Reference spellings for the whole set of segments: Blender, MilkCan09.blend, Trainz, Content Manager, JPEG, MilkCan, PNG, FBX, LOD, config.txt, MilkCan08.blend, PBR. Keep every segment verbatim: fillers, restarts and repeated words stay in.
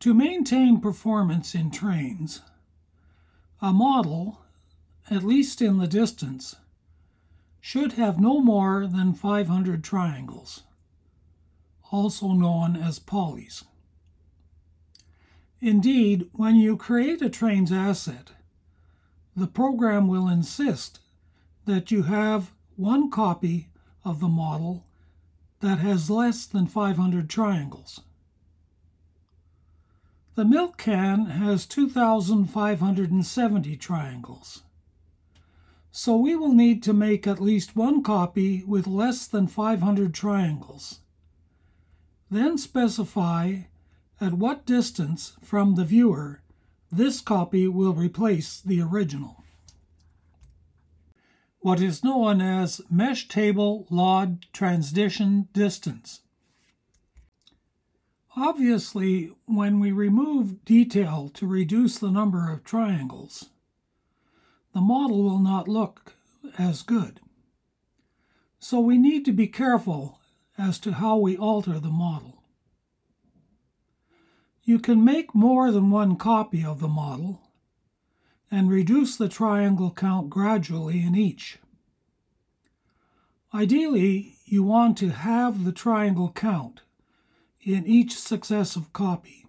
To maintain performance in Trainz, a model, at least in the distance, should have no more than five hundred triangles, also known as polys. Indeed, when you create a Trainz asset, the program will insist that you have one copy of the model that has less than five hundred triangles. The MilkCan has two thousand five hundred seventy triangles, so we will need to make at least one copy with less than five hundred triangles. Then specify at what distance from the viewer this copy will replace the original. What is known as mesh table L O D transition distance. Obviously, when we remove detail to reduce the number of triangles, the model will not look as good. So we need to be careful as to how we alter the model. You can make more than one copy of the model and reduce the triangle count gradually in each. Ideally, you want to halve the triangle count in each successive copy,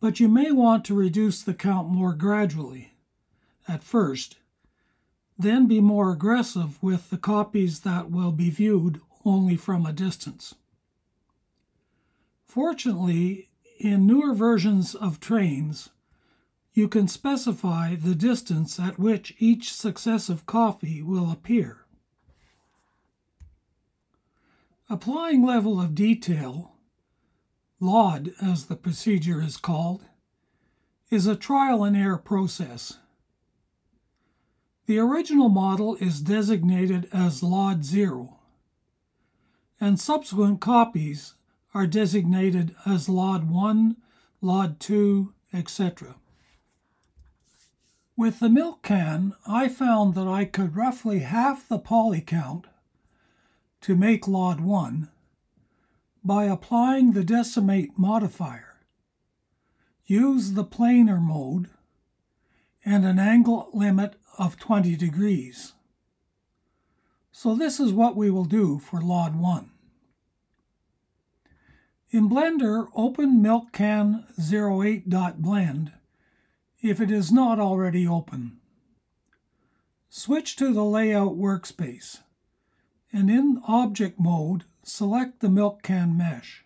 but you may want to reduce the count more gradually at first, then be more aggressive with the copies that will be viewed only from a distance. Fortunately, in newer versions of Trainz, you can specify the distance at which each successive copy will appear. Applying level of detail, L O D as the procedure is called, is a trial and error process. The original model is designated as L O D zero, and subsequent copies are designated as L O D one, L O D two, et cetera. With the MilkCan, I found that I could roughly half the poly count to make L O D one by applying the decimate modifier, use the planar mode, and an angle limit of twenty degrees. So this is what we will do for L O D one. In Blender, open milk can zero eight dot blend if it is not already open. Switch to the layout workspace, and in Object Mode, select the MilkCan mesh.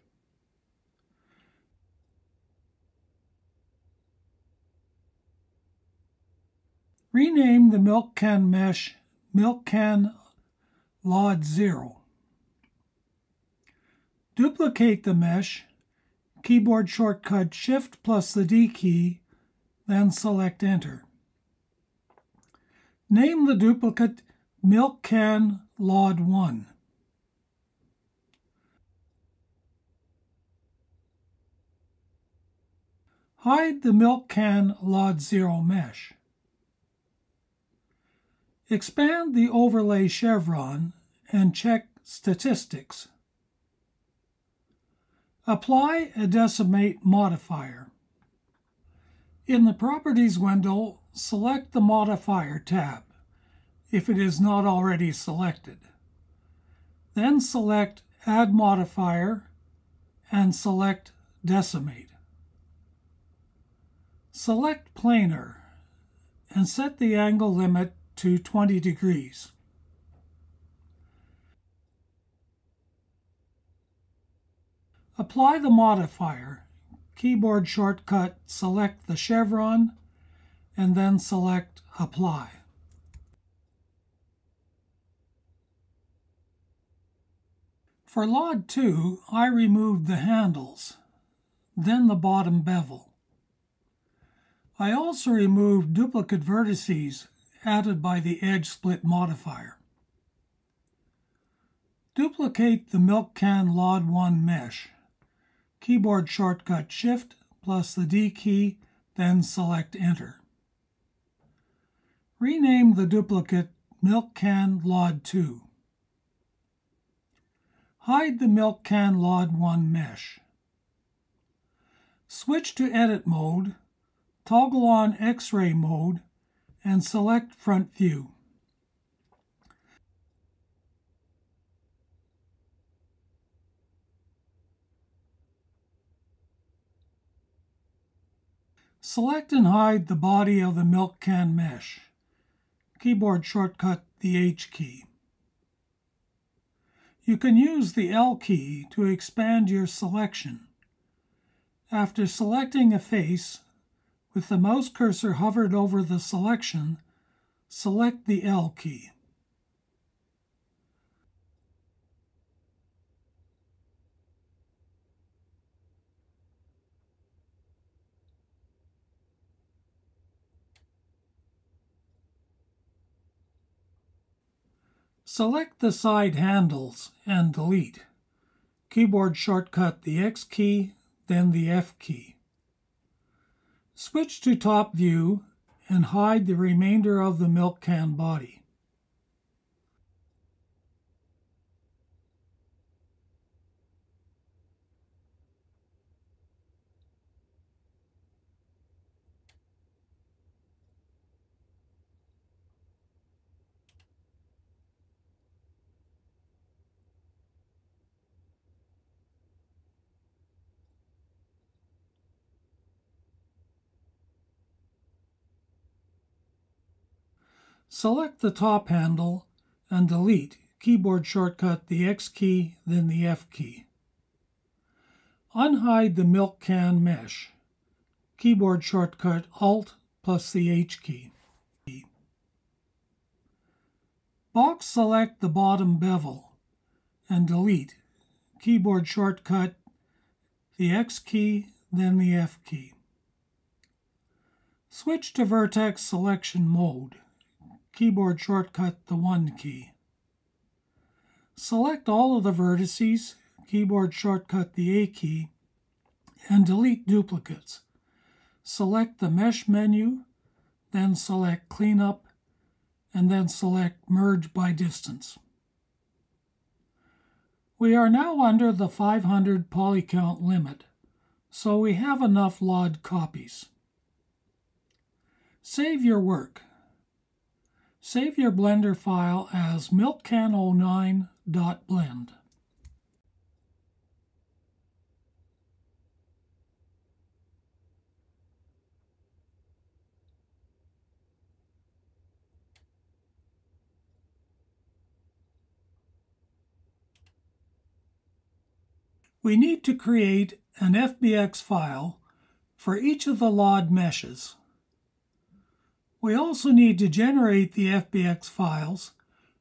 Rename the MilkCan mesh milkcan zero eight dot blend. Duplicate the mesh, keyboard shortcut Shift plus the D key, then select Enter. Name the duplicate milkcan L O D one. Hide the milkcan L O D zero mesh. Expand the overlay chevron and check Statistics. Apply a decimate modifier. In the Properties window, select the Modifier tab if it is not already selected. Then select Add Modifier and select Decimate. Select Planar and set the angle limit to twenty degrees. Apply the modifier, keyboard shortcut, select the chevron, and then select Apply. For L O D two, I removed the handles, then the bottom bevel. I also removed duplicate vertices added by the edge split modifier. Duplicate the milkcan L O D one mesh, keyboard shortcut Shift plus the D key, then select Enter. Rename the duplicate milkcan L O D two. Hide the milkcan L O D one mesh. Switch to edit mode, toggle on X-ray mode, and select front view. Select and hide the body of the milk can mesh. Keyboard shortcut the H key. You can use the L key to expand your selection. After selecting a face, with the mouse cursor hovered over the selection, select the L key. Select the side handles and delete. Keyboard shortcut the X key, then the F key. Switch to top view and hide the remainder of the milk can body. Select the top handle and delete. Keyboard shortcut the X key, then the F key. Unhide the milk can mesh. Keyboard shortcut Alt plus the H key. Box select the bottom bevel and delete. Keyboard shortcut the X key, then the F key. Switch to vertex selection mode. Keyboard shortcut the one key. Select all of the vertices, keyboard shortcut the A key, and delete duplicates. Select the mesh menu, then select cleanup, and then select merge by distance. We are now under the five hundred poly count limit, so we have enough L O D copies. Save your work. Save your Blender file as milk can zero nine dot blend. We need to create an F B X file for each of the L O D meshes. We also need to generate the F B X files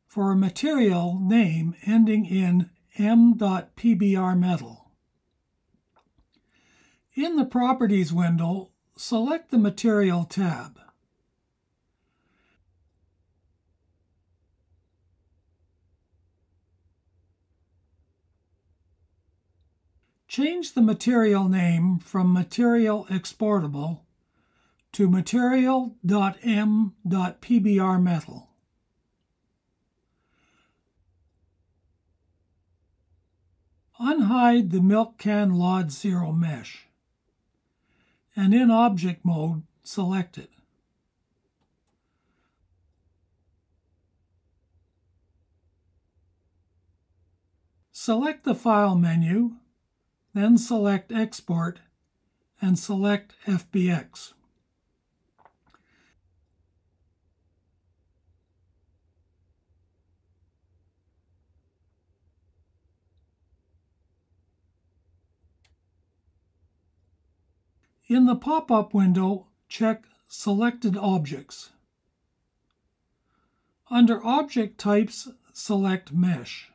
for a material name ending in m dot p b r metal. In the Properties window, select the Material tab. Change the material name from Material Exportable to material dot m dot p b r metal. Unhide the milk can lod zero mesh, and in object mode, select it. Select the File menu, then select Export, and select F B X. In the pop-up window, check Selected Objects. Under Object Types, select Mesh.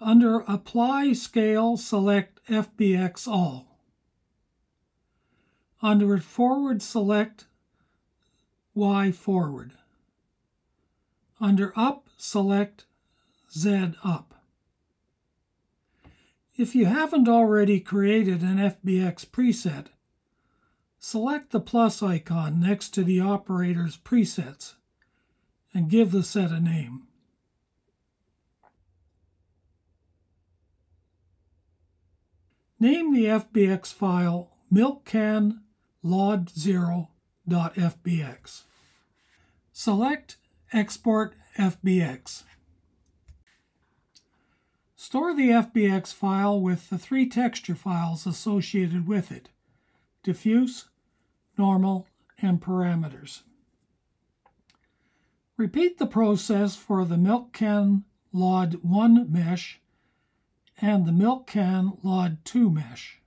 Under Apply Scale, select F B X All. Under Forward, select Y Forward. Under Up, select Z Up. If you haven't already created an F B X preset, select the plus icon next to the operator's presets and give the set a name. Name the F B X file milk can lod zero dot f b x. Select Export F B X. Store the F B X file with the three texture files associated with it: diffuse, normal, and parameters. Repeat the process for the milk can lod one mesh and the milk can lod two mesh.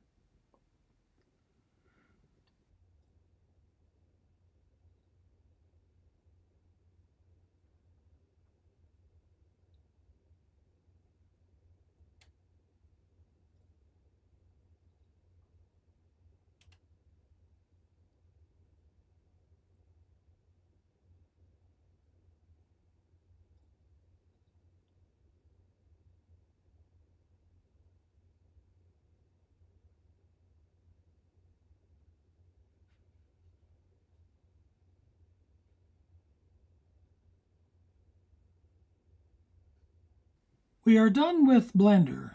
We are done with Blender,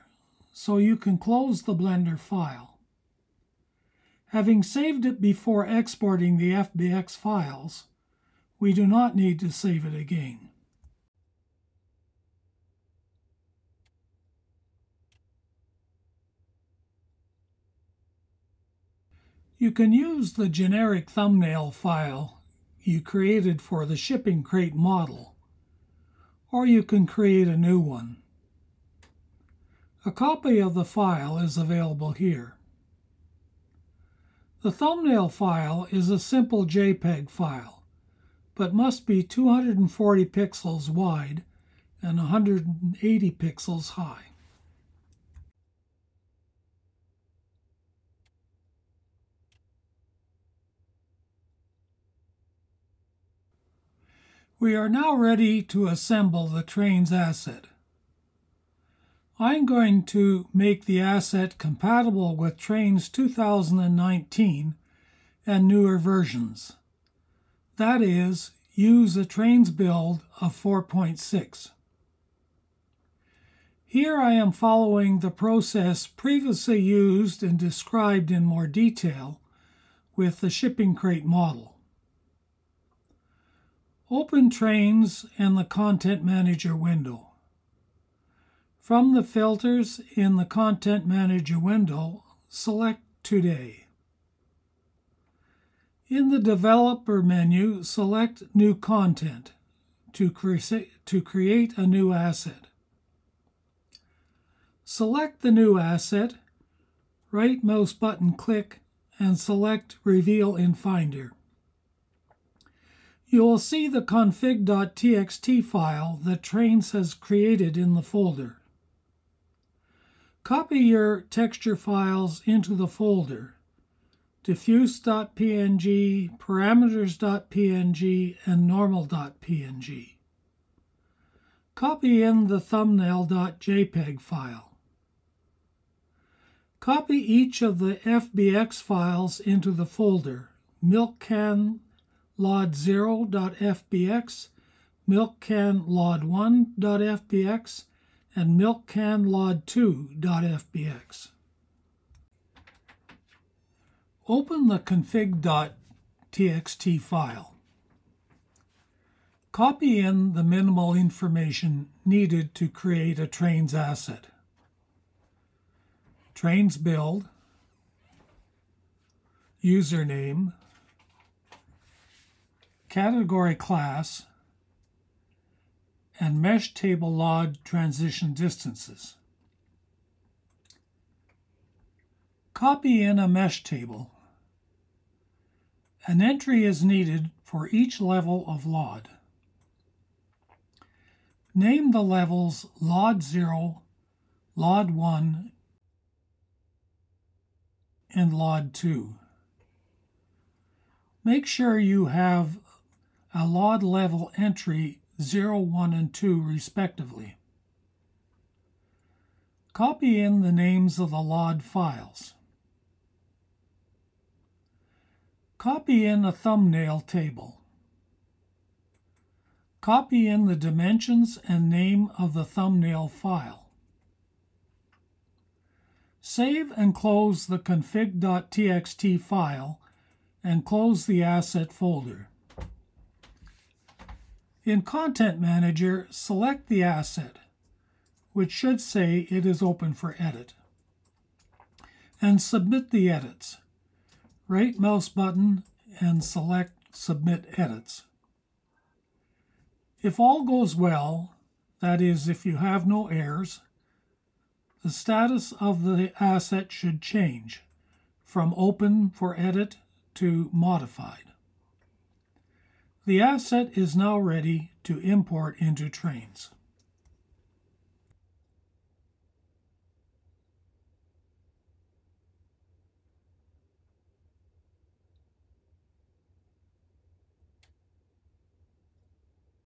so you can close the Blender file. Having saved it before exporting the F B X files, we do not need to save it again. You can use the generic thumbnail file you created for the shipping crate model, or you can create a new one. A copy of the file is available here. The thumbnail file is a simple JPEG file, but must be two hundred forty pixels wide and one hundred eighty pixels high. We are now ready to assemble the Trainz asset. I'm going to make the asset compatible with Trainz two thousand nineteen and newer versions. That is, use a Trainz build of four point six. Here I am following the process previously used and described in more detail with the shipping crate model. Open Trainz and the Content Manager window. From the filters in the Content Manager window, select Today. In the Developer menu, select New Content to, cre to create a new asset. Select the new asset, right mouse button click, and select Reveal in Finder. You will see the config dot t x t file that Trainz has created in the folder. Copy your texture files into the folder, diffuse dot p n g, parameters dot p n g, and normal dot p n g. Copy in the thumbnail dot j peg file. Copy each of the F B X files into the folder, milk can lod zero dot f b x, milk can lod one dot f b x, and milk can lod two dot f b x. Open the config dot t x t file. Copy in the minimal information needed to create a Trainz asset. Trainz build, username, category class, and mesh table L O D transition distances. Copy in a mesh table. An entry is needed for each level of L O D. Name the levels L O D zero, L O D one, and L O D two. Make sure you have a L O D level entry zero, one, and two respectively. Copy in the names of the L O D files. Copy in a thumbnail table. Copy in the dimensions and name of the thumbnail file. Save and close the config.txt file and close the asset folder. In Content Manager, select the asset, which should say it is open for edit, and submit the edits. Right mouse button and select Submit Edits. If all goes well, that is if you have no errors, the status of the asset should change from open for edit to modified. The asset is now ready to import into Trainz.